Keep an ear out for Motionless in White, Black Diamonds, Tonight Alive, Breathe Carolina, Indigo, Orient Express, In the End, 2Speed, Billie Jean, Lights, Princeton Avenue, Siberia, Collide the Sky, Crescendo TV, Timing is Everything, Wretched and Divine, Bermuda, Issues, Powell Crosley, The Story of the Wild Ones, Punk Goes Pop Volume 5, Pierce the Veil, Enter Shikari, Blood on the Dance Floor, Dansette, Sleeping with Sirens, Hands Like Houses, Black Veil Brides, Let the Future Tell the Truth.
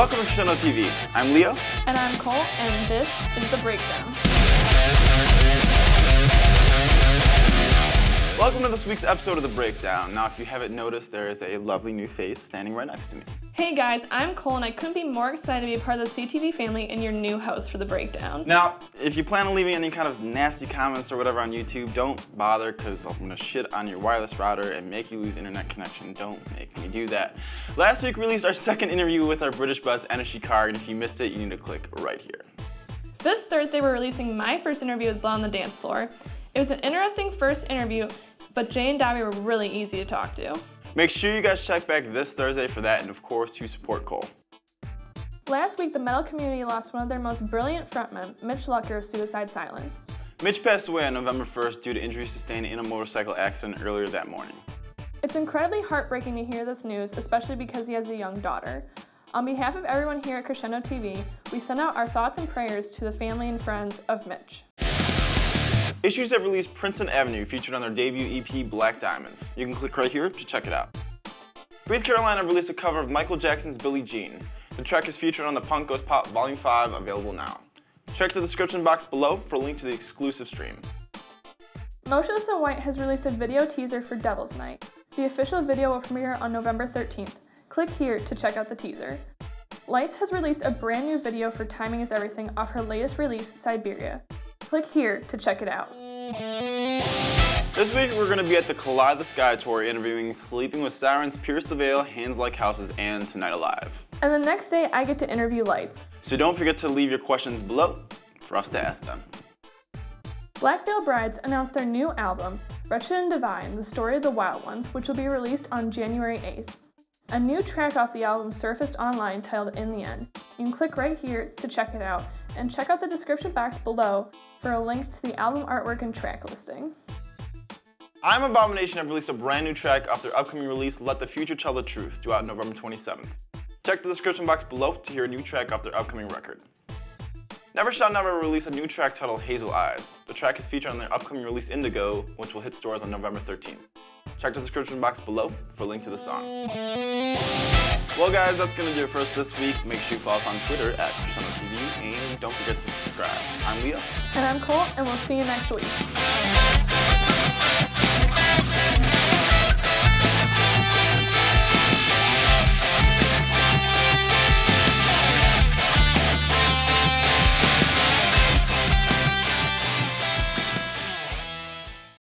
Welcome to Crescendo TV. I'm Leo. And I'm Cole, and this is The Breakdown. Welcome to this week's episode of The Breakdown. Now, if you haven't noticed, there is a lovely new face standing right next to me. Hey guys, I'm Cole, and I couldn't be more excited to be a part of the CTV family and your new host for The Breakdown. Now, if you plan on leaving any kind of nasty comments or whatever on YouTube, don't bother, because I'm going to shit on your wireless router and make you lose internet connection. Don't make me do that. Last week, we released our second interview with our British buds, Enter Shikari, and if you missed it, you need to click right here. This Thursday, we're releasing my first interview with Blood on the Dance Floor. It was an interesting first interview, but Jay and Dobby were really easy to talk to. Make sure you guys check back this Thursday for that, and of course, to support Cole. Last week, the metal community lost one of their most brilliant frontmen, Mitch Lucker of Suicide Silence. Mitch passed away on November 1st due to injuries sustained in a motorcycle accident earlier that morning. It's incredibly heartbreaking to hear this news, especially because he has a young daughter. On behalf of everyone here at Crescendo TV, we send out our thoughts and prayers to the family and friends of Mitch. Issues have released Princeton Avenue, featured on their debut EP, Black Diamonds. You can click right here to check it out. Breathe Carolina released a cover of Michael Jackson's Billie Jean. The track is featured on the Punk Goes Pop Volume 5, available now. Check the description box below for a link to the exclusive stream. Motionless in White has released a video teaser for Devil's Night. The official video will premiere on November 13th. Click here to check out the teaser. Lights has released a brand new video for Timing is Everything off her latest release, Siberia. Click here to check it out. This week we're going to be at the Collide the Sky tour interviewing Sleeping with Sirens, Pierce the Veil, Hands Like Houses, and Tonight Alive. And the next day I get to interview Lights. So don't forget to leave your questions below for us to ask them. Black Veil Brides announced their new album, Wretched and Divine, The Story of the Wild Ones, which will be released on January 8th. A new track off the album surfaced online titled In the End. You can click right here to check it out, and check out the description box below for a link to the album artwork and track listing. I Am Abomination have released a brand new track off their upcoming release, Let the Future Tell the Truth, due out November 27th. Check the description box below to hear a new track off their upcoming record. Never Shout Never released a new track titled Hazel Eyes. The track is featured on their upcoming release Indigo, which will hit stores on November 13th. Check the description box below for a link to the song. Well guys, that's going to do it for us this week. Make sure you follow us on Twitter at CrescendoTV, and don't forget to subscribe. I'm Leo. And I'm Cole, and we'll see you next week.